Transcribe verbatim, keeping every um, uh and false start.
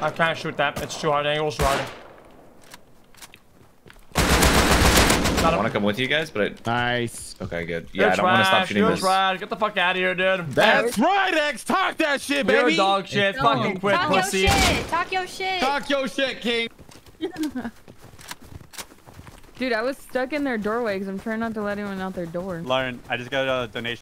I can't shoot that. It's too hard. Angle's too hard. I want to come with you guys, but it... Nice. Okay, good. Yeah, you're I don't want to stop shooting this. Trash. Get the fuck out of here, dude. That's hey. right, X. Talk that shit, baby. You're dog shit. No. Fucking quit, Talk pussy. Your shit. Talk your shit. Talk your shit, King. Dude, I was stuck in their doorway because I'm trying not to let anyone out their door. Lauren, I just got a donation.